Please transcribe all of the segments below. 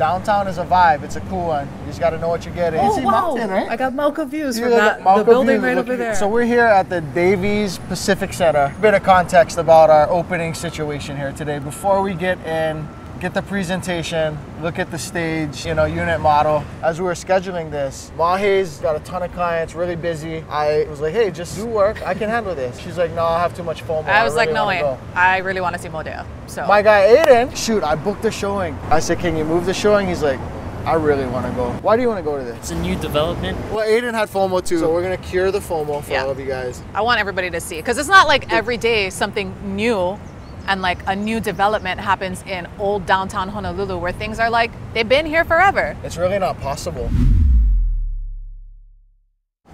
Downtown is a vibe. It's a cool one. You just got to know what you're getting. Oh, wow. Mountain, right? I got Malka views from that, the building right over there. So we're here at the Davies Pacific Center. A bit of context about our opening situation here today. Before we get in, get the presentation, look at the stage, you know, unit model. As we were scheduling this, Mahe's got a ton of clients, really busy. I was like, hey, just do work. I can handle this. She's like, no, I have too much FOMO. I was like, no way. I really want to see Modea. So my guy Aiden, shoot, I booked the showing. I said, can you move the showing? He's like, I really want to go. Why do you want to go to this? It's a new development. Well, Aiden had FOMO too, so we're going to cure the FOMO for all of you guys. I want everybody to see, because it's not like every day something new and like a new development happens in old downtown Honolulu where things are like, they've been here forever. It's really not possible.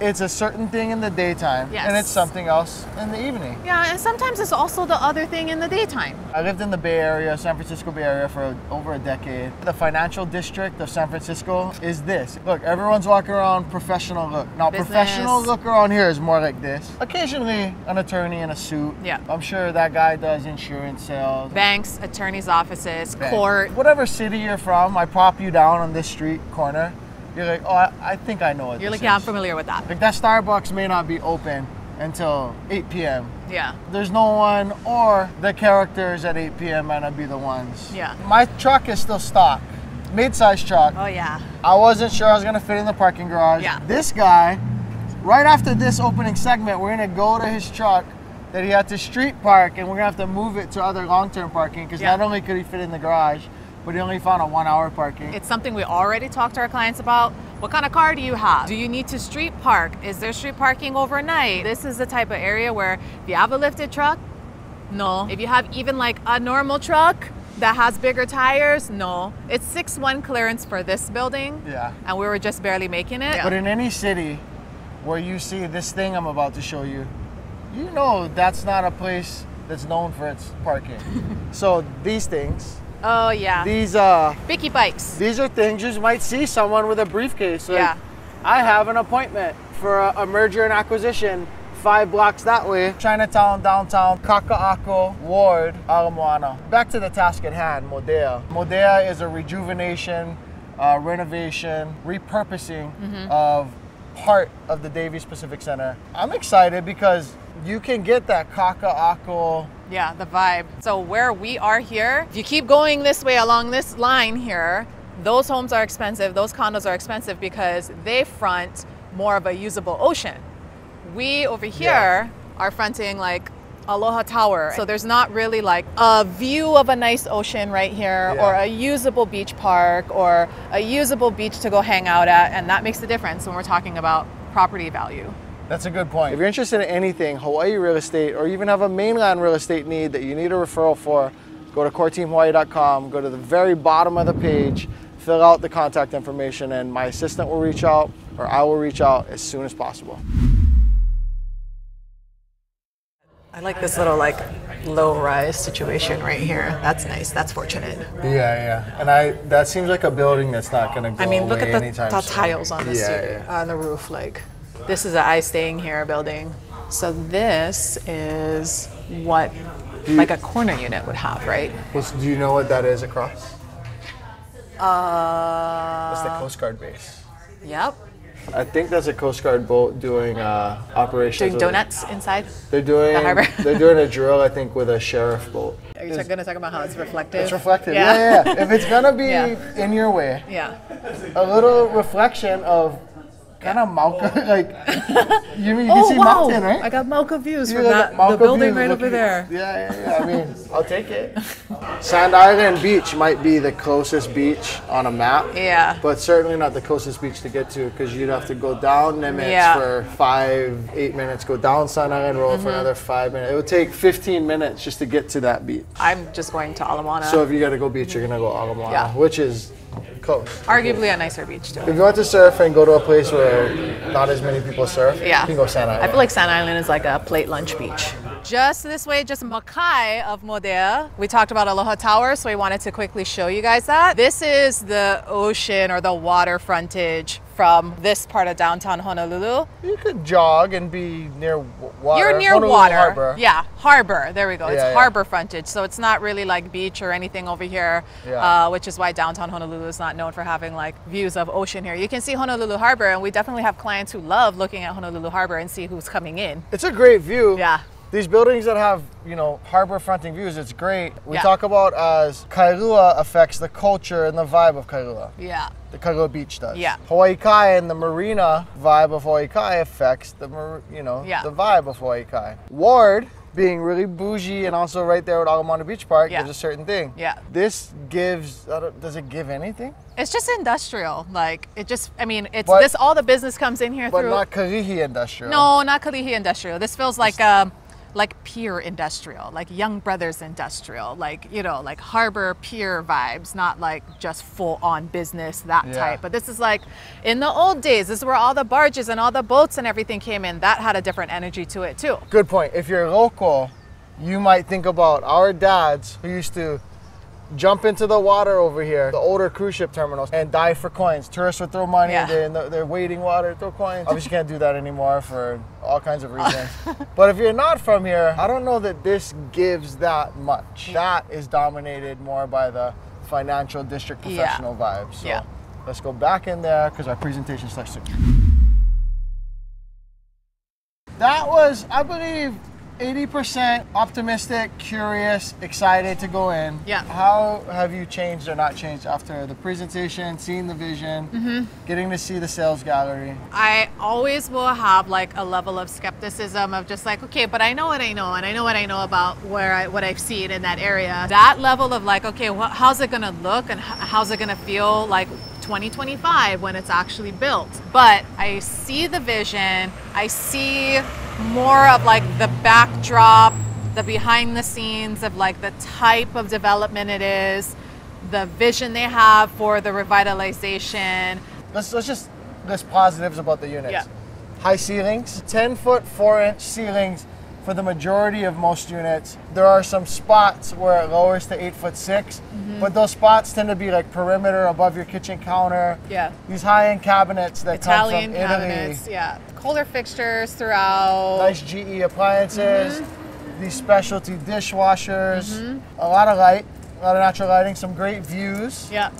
It's a certain thing in the daytime, and it's something else in the evening. Yeah, and sometimes it's also the other thing in the daytime. I lived in the Bay Area, San Francisco Bay Area, for over a decade. The financial district of San Francisco is this. Look, everyone's walking around professional look. Now, professional look around here is more like this. Occasionally, an attorney in a suit. Yeah. I'm sure that guy does insurance sales. Banks, attorney's offices, court. Whatever city you're from, I prop you down on this street corner. You're like, oh, I think I know what this is. You're like, yeah, I'm familiar with that. Like, that Starbucks may not be open until 8 p.m. Yeah. There's no one, or the characters at 8 p.m. might not be the ones. Yeah. My truck is still stock. Mid-size truck. Oh, yeah. I wasn't sure I was going to fit in the parking garage. Yeah. This guy, right after this opening segment, we're going to go to his truck that he had to street park, and we're going to have to move it to other long-term parking, because not only could he fit in the garage, but he only found a 1 hour parking. It's something we already talked to our clients about. What kind of car do you have? Do you need to street park? Is there street parking overnight? This is the type of area where if you have a lifted truck, no. If you have even like a normal truck that has bigger tires, no. It's 6'1" clearance for this building. Yeah. And we were just barely making it. Yeah. But in any city where you see this thing I'm about to show you, you know that's not a place that's known for its parking. So these things, oh yeah, these Bicky bikes. These are things you might see someone with a briefcase. Like, yeah, I have an appointment for a merger and acquisition 5 blocks that way. Chinatown, downtown, Kakaako, Ward, Ala Moana. Back to the task at hand, Modea. Modea is a rejuvenation, renovation, repurposing of part of the Davies Pacific Center. I'm excited because you can get that Kakaako. Yeah, the vibe. So where we are here, if you keep going this way along this line here, those homes are expensive, those condos are expensive because they front more of a usable ocean. We over here are fronting like Aloha Tower. So there's not really like a view of a nice ocean right here or a usable beach park or a usable beach to go hang out at. And that makes the difference when we're talking about property value. That's a good point. If you're interested in anything, Hawaii real estate, or even have a mainland real estate need that you need a referral for, go to coreteamhawaii.com, go to the very bottom of the page, fill out the contact information, and my assistant will reach out, or I will reach out as soon as possible. I like this little like low-rise situation right here. That's nice. That's fortunate. Yeah, yeah. And that seems like a building that's not going to go away. Look at the tiles on this on the roof, like. This is a I Staying Here building. So this is what like a corner unit would have, right? Well, so do you know what that is across? That's the Coast Guard base. Yep. I think that's a Coast Guard boat doing operations. Doing donuts inside? They're doing the harbor. They're doing a drill, I think, with a sheriff boat. Are you going to talk about how it's reflective? It's reflective. Yeah, yeah. If it's going to be in your way. Yeah. A little reflection of kind of Malka, like, you can see mountain, right? I got Malka views from that, the building right over there. Yeah, yeah, yeah. I mean, I'll take it. Sand Island Beach might be the closest beach on a map. Yeah. But certainly not the closest beach to get to, because you'd have to go down Nimitz for 5, 8 minutes, go down Sand Island Road for another 5 minutes. It would take 15 minutes just to get to that beach. I'm just going to Ala Moana. So if you got to go beach, you're going to go Ala Moana, which is close. Arguably a nicer beach too. If you want to surf and go to a place where not as many people surf, you can go Sand Island. I feel like Sand Island is like a plate lunch beach. Just this way, just Makai of Modea. We talked about Aloha Tower, so we wanted to quickly show you guys that. This is the ocean or the water frontage from this part of downtown Honolulu. You could jog and be near water. You're near Honolulu water. Harbor. Yeah, harbor. There we go. Yeah, it's harbor frontage. So it's not really like beach or anything over here, which is why downtown Honolulu is not known for having like views of ocean here. You can see Honolulu Harbor, and we definitely have clients who love looking at Honolulu Harbor and see who's coming in. It's a great view. Yeah. These buildings that have, you know, harbor fronting views, it's great. We talk about as Kailua affects the culture and the vibe of Kailua. Yeah. The Kailua Beach does. Yeah. Hawaii Kai and the marina vibe of Hawaii Kai affects the, you know, the vibe of Hawaii Kai. Ward, being really bougie and also right there at Ala Moana Beach Park, gives a certain thing. Yeah. This gives, does it give anything? It's just industrial. Like, it just, I mean, it's but, this, all the business comes in here but through. But not Kalihi industrial. No, not Kalihi industrial. This feels like pier industrial, like Young Brothers industrial, like, you know, like harbor pier vibes, not like just full on business, that type. But this is like in the old days, this is where all the barges and all the boats and everything came in. That had a different energy to it too. Good point. If you're local, you might think about our dads who used to jump into the water over here, the older cruise ship terminals, and dive for coins. Tourists would throw money in there, and they're wading water, throw coins. Obviously can't do that anymore for all kinds of reasons. But if you're not from here, I don't know that this gives that much. That is dominated more by the financial district professional vibes. So let's go back in there because our presentation starts soon. That was, I believe, 80% optimistic, curious, excited to go in. Yeah. How have you changed or not changed after the presentation, seeing the vision, getting to see the sales gallery? I always will have like a level of skepticism of just like, okay, but I know what I know, and I know what I know about where what I've seen in that area. That level of like, okay, well, how's it gonna look and how's it gonna feel like 2025 when it's actually built? But I see the vision, I see more of like the backdrop, the behind the scenes of like the type of development it is, the vision they have for the revitalization. Let's just list positives about the units. Yeah. High ceilings, 10-foot 4-inch ceilings for the majority of most units. There are some spots where it lowers to 8-foot 6, but those spots tend to be like perimeter above your kitchen counter. Yeah. These high-end cabinets that Italian come from cabinets, Italy. Yeah. Colder fixtures throughout. Nice GE appliances. These specialty dishwashers. A lot of light, a lot of natural lighting, some great views. Yeah.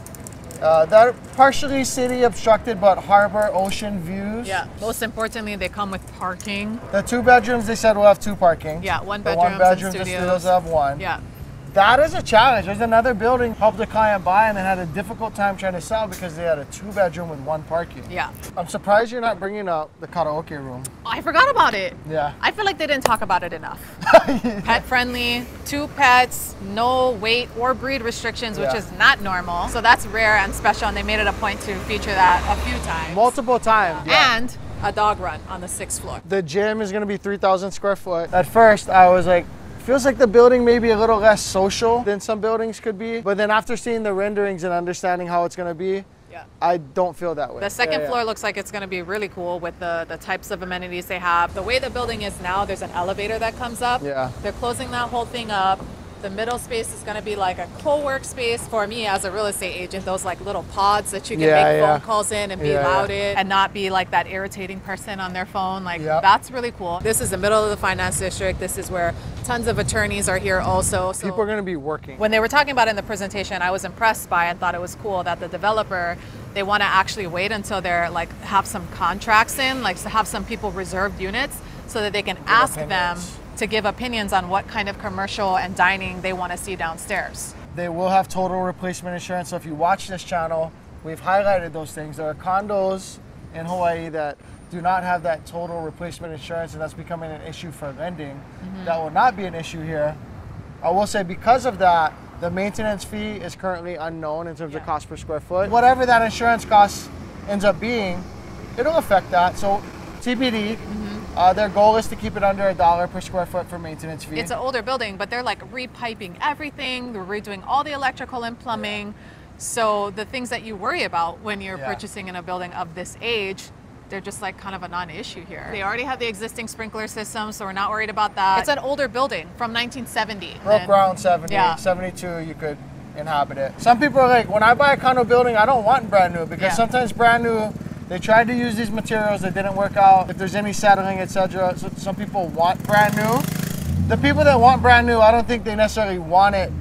They're partially city obstructed, but harbor, ocean views. Yeah. Most importantly, they come with parking. The 2 bedrooms, they said, will have 2 parking. Yeah, 1 bedroom and studios. The studios have 1. Yeah. That is a challenge. There's another building helped a client buy and they had a difficult time trying to sell because they had a 2-bedroom with 1 parking. Yeah. I'm surprised you're not bringing out the karaoke room. I forgot about it. Yeah. I feel like they didn't talk about it enough. Pet friendly, 2 pets, no weight or breed restrictions, which is not normal. So that's rare and special, and they made it a point to feature that a few times. Multiple times. Yeah. And a dog run on the 6th floor. The gym is going to be 3,000 square foot. At first, I was like, feels like the building may be a little less social than some buildings could be. But then after seeing the renderings and understanding how it's going to be, I don't feel that way. The second floor looks like it's going to be really cool with the types of amenities they have. The way the building is now, there's an elevator that comes up. Yeah. They're closing that whole thing up. The middle space is going to be like a co-work space. For me, as a real estate agent, those like little pods that you can make phone calls in and be loud in and not be like that irritating person on their phone. Like, that's really cool. This is the middle of the finance district. This is where tons of attorneys are here also. So people are going to be working. When they were talking about it in the presentation, I was impressed by and thought it was cool that the developer, they want to actually wait until they're like have some contracts in, like to have some people reserved units so that they can ask them to give opinions on what kind of commercial and dining they want to see downstairs. They will have total replacement insurance. So if you watch this channel, we've highlighted those things. There are condos in Hawaii that do not have that total replacement insurance, and that's becoming an issue for lending. That will not be an issue here. I will say because of that, the maintenance fee is currently unknown in terms of cost per square foot. Whatever that insurance cost ends up being, it'll affect that. So TBD. Their goal is to keep it under $1 per square foot for maintenance fee. It's an older building, but they're like repiping everything. They're redoing all the electrical and plumbing. So the things that you worry about when you're purchasing in a building of this age, they're just like kind of a non-issue here. They already have the existing sprinkler system, so we're not worried about that. It's an older building from 1970. Broke ground 70, 72, you could inhabit it. Some people are like, when I buy a condo building, I don't want brand new because sometimes brand new They tried to use these materials that didn't work out. If there's any settling, etc. So some people want brand new. The people that want brand new, I don't think they necessarily want it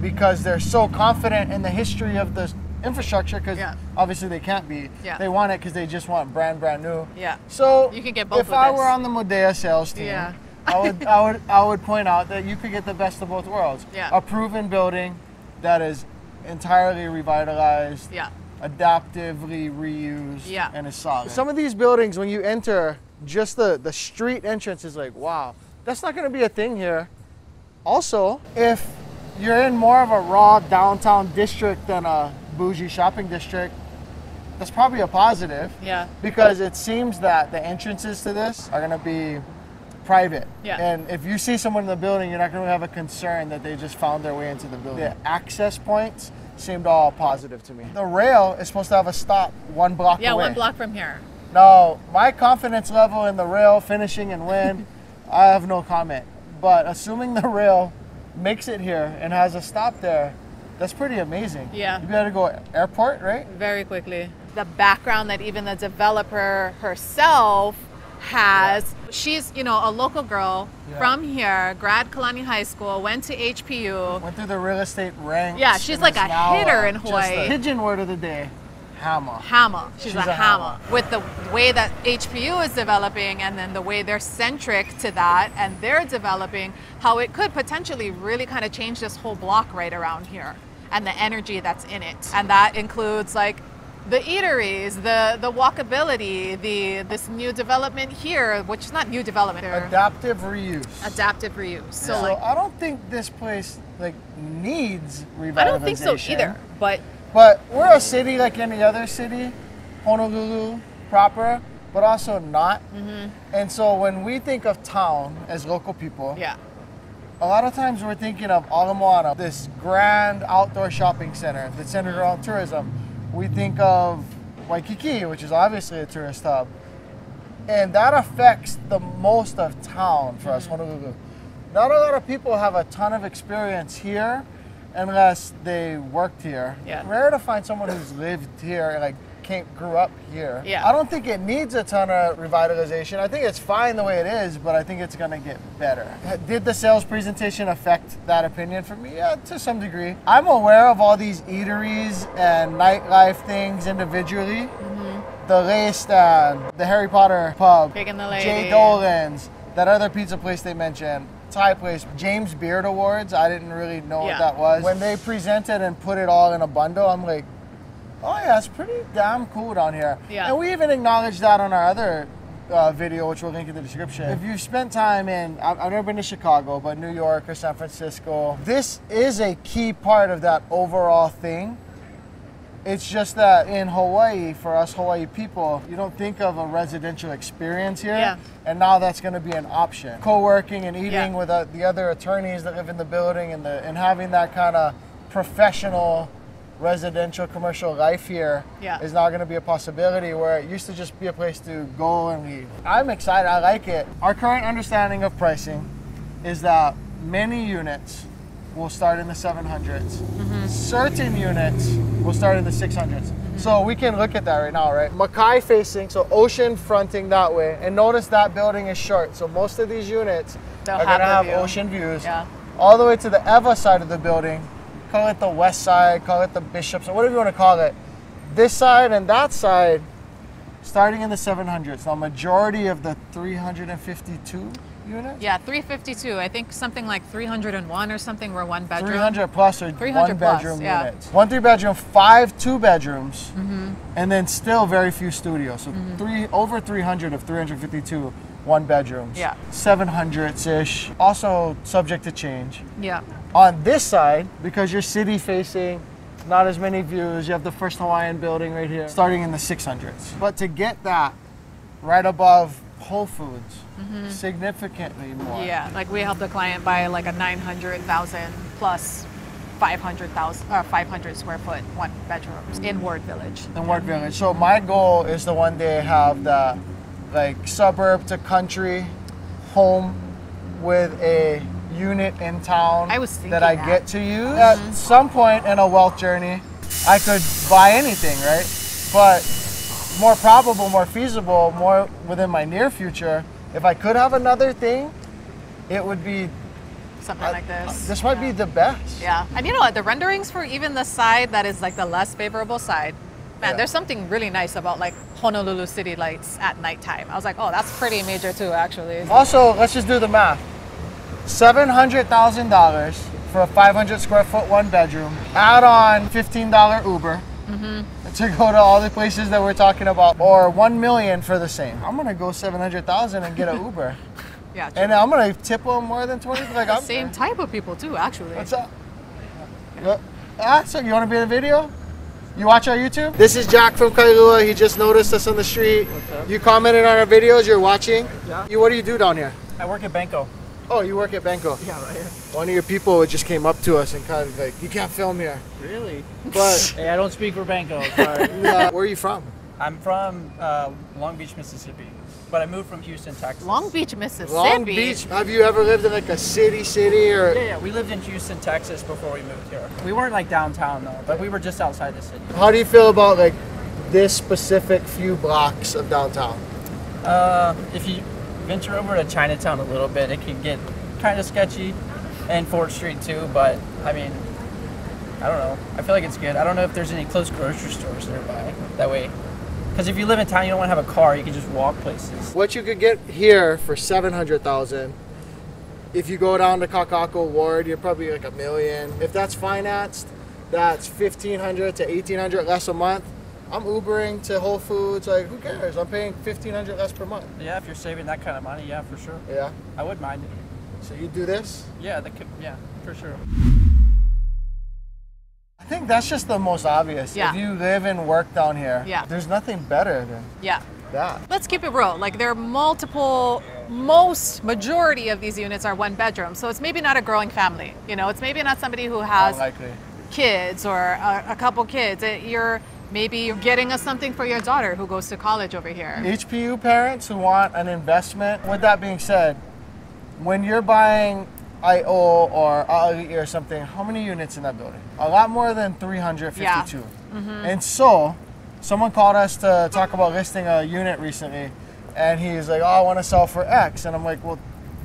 because they're so confident in the history of the infrastructure, because obviously they can't be. They want it because they just want brand new. So you can get both. If I were on the Modea sales team, I would point out that you could get the best of both worlds. A proven building that is entirely revitalized, adaptively reused, and is solid. Some of these buildings, when you enter, just the street entrance is like, wow, that's not going to be a thing here. Also, if you're in more of a raw downtown district than a bougie shopping district, that's probably a positive. Because it seems that the entrances to this are going to be private. And if you see someone in the building, you're not going to have a concern that they just found their way into the building. The access points seemed all positive to me. The rail is supposed to have a stop one block away. Yeah, one block from here. No, my confidence level in the rail finishing and win, I have no comment. But assuming the rail makes it here and has a stop there, that's pretty amazing. You better go airport, right? Very quickly. The background that even the developer herself has. She's, you know, a local girl from here, grad Kalani High School, went to HPU. Went through the real estate ranks. She's like a hitter in Hawaii. Just the pigeon word of the day, hammer. Hammer. She's a hammer. With the way that HPU is developing and then the way they're centric to that and they're developing, how it could potentially really kind of change this whole block right around here and the energy that's in it. And that includes like the eateries, the walkability, this new development here, which is not new development. Adaptive reuse. Adaptive reuse. So, like, I don't think this place like needs revitalization. I don't think so either. But we're a city like any other city, Honolulu proper, but also not. And so when we think of town as local people, a lot of times we're thinking of Ala Moana, this grand outdoor shopping center that's centered around tourism. We think of Waikiki, which is obviously a tourist hub. And that affects the most of town for us, Honolulu. Not a lot of people have a ton of experience here unless they worked here. Rare to find someone who's lived here and like grew up here. I don't think it needs a ton of revitalization. I think it's fine the way it is, but I think it's gonna get better. Did the sales presentation affect that opinion for me? Yeah, to some degree. I'm aware of all these eateries and nightlife things individually. The Lay Stand, the Harry Potter Pub, Big and the Lady. Jay Dolan's, that other pizza place they mentioned, Thai place, James Beard Awards. I didn't really know what that was. When they presented and put it all in a bundle, I'm like, oh yeah, it's pretty damn cool down here. And we even acknowledged that on our other video, which we'll link in the description. If you've spent time in, I've never been to Chicago, but New York or San Francisco, this is a key part of that overall thing. It's just that in Hawaii, for us Hawaii people, you don't think of a residential experience here. And now that's going to be an option. Co-working and eating with the other attorneys that live in the building and having that kind of professional residential commercial life here is now going to be a possibility, where it used to just be a place to go and leave. I'm excited. I like it. Our current understanding of pricing is that many units will start in the 700s. Certain units will start in the 600s. So we can look at that right now, right? Makai facing, so ocean fronting that way, and notice that building is short, so most of these units are going to have ocean views all the way to the Ewa side of the building. Call it the west side, call it the Bishops, or whatever you want to call it. This side and that side, starting in the 700s. Now, majority of the 352 units? Yeah, 352. I think something like 301 or something were one bedroom. 300 plus or 300 one bedroom units. 1 3-bedroom, 5 2-bedrooms, and then still very few studios. So over 300 of 352 one bedrooms. 700s-ish. Also subject to change. On this side, because you're city facing, not as many views, you have the first Hawaiian building right here, starting in the 600s. But to get that right above Whole Foods, significantly more. Like we helped the client buy like a 900,000 plus 500,000 or 500 square foot one bedrooms in Ward Village. In Ward Village. So my goal is to one day have the like suburb to country home with a unit in town that I get to use. At some point in a wealth journey, I could buy anything, right? But more probable, more feasible, more within my near future, if I could have another thing, it would be something like this. This might be the best. Yeah. And you know what? The renderings for even the side that is like the less favorable side, man, there's something really nice about like Honolulu city lights at nighttime. I was like, oh, that's pretty major too, actually. Also, let's just do the math. $700,000 for a 500 square foot one bedroom. Add on $15 Uber to go to all the places that we're talking about, or $1 million for the same. I'm gonna go $700,000 and get an Uber. Yeah, true. And I'm gonna tip them more than 20. Like the same type of people too, actually. What's up? Yeah. So you want to be in a video? You watch our YouTube? This is Jack from Kailua. He just noticed us on the street. What's up? You commented on our videos. You're watching. Yeah. You, what do you do down here? I work at Banco. Oh, you work at Banco? Yeah, right here. One of your people just came up to us and kind of like, you can't film here. Really? But hey, I don't speak for Banco. Sorry. Yeah. Where are you from? I'm from Long Beach, Mississippi. But I moved from Houston, Texas. Long Beach, Mississippi. Long Beach. Have you ever lived in like a city or? Yeah, we lived in Houston, Texas before we moved here. We weren't like downtown though, but we were just outside the city. How do you feel about like this specific few blocks of downtown? If you venture over to Chinatown a little bit, it can get kind of sketchy, and 4th Street too, but I mean, I don't know. I feel like it's good. I don't know if there's any close grocery stores nearby that way. Because if you live in town, you don't want to have a car. You can just walk places. What you could get here for $700,000, if you go down to Kakaako Ward, you're probably like $1 million. If that's financed, that's $1,500 to $1,800 less a month. I'm Ubering to Whole Foods. Like, who cares? I'm paying $1,500 less per month. Yeah, if you're saving that kind of money, yeah, for sure. Yeah, I wouldn't mind it. So you do this? Yeah, that could, yeah, for sure. I think that's just the most obvious. Yeah. If you live and work down here, there's nothing better than that. Let's keep it real. Like there are multiple, majority of these units are one bedroom. So it's maybe not a growing family. You know, it's maybe not somebody who has kids or a couple kids. Maybe you're getting us something for your daughter who goes to college over here. HPU parents who want an investment. With that being said, when you're buying IO or A'ali'i or something, how many units in that building? A lot more than 352. And so, someone called us to talk about listing a unit recently, and he's like, oh, I want to sell for X. And I'm like, well,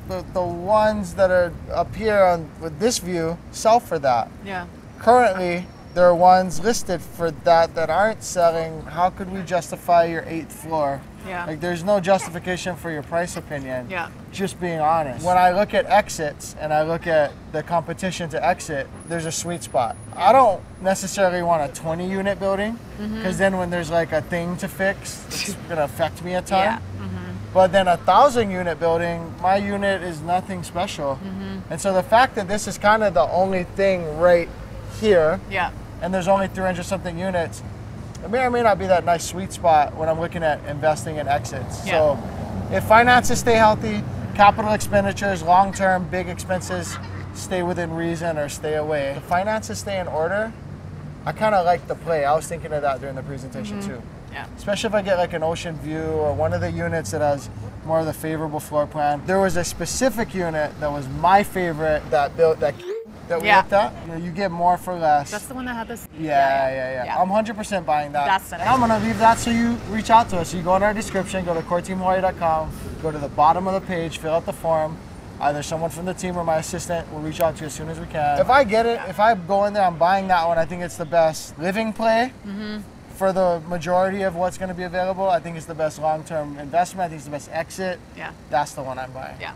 the ones that are up here on, with this view sell for that. Yeah. Currently, there are ones listed for that that aren't selling. How could we justify your 8th floor? Yeah. Like there's no justification for your price opinion. Yeah. Just being honest. When I look at exits and I look at the competition to exit, there's a sweet spot. I don't necessarily want a 20 unit building because then when there's like a thing to fix, it's gonna affect me a ton. Yeah. But then a 1,000 unit building, my unit is nothing special. And so the fact that this is kind of the only thing right here, and there's only 300 something units, it may or may not be that nice sweet spot when I'm looking at investing in exits. So if finances stay healthy, capital expenditures, long-term big expenses stay within reason or stay away. The finances stay in order. I kind of like the play. I was thinking of that during the presentation too. Yeah. Especially if I get like an ocean view or one of the units that has more of the favorable floor plan. There was a specific unit that was my favorite that built that we looked at. You know, you get more for less. That's the one that had this. Yeah. I'm 100% buying that. That's it. I'm gonna leave that so you reach out to us. You go in our description, go to coreteamhawaii.com, go to the bottom of the page, fill out the form. Either someone from the team or my assistant will reach out to you as soon as we can. If I get it, if I go in there, I'm buying that one. I think it's the best living play for the majority of what's gonna be available. I think it's the best long-term investment. I think it's the best exit. Yeah. That's the one I'm buying. Yeah.